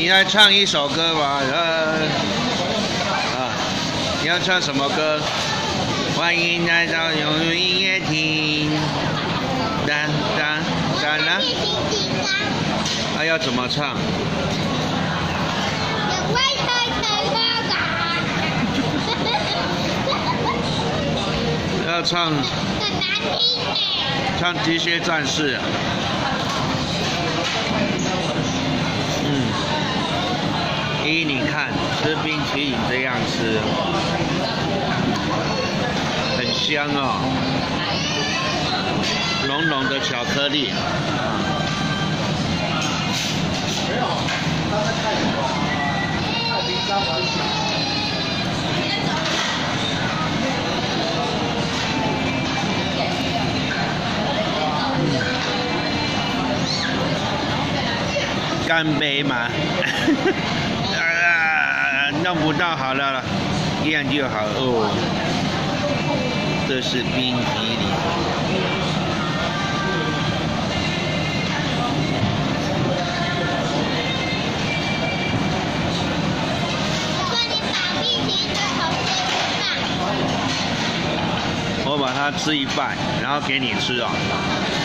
你来唱一首歌吧，你要唱什么歌？欢迎来到永远音乐厅。哒哒哒啦。啊，要怎么唱？ 要唱，唱机械战士、啊。依你看，吃冰淇淋这样吃，很香哦，浓浓的巧克力。干杯嘛！啊，弄不到好了啦，这样就好哦。这是冰淇淋。我把它吃一半，然后给你吃哦。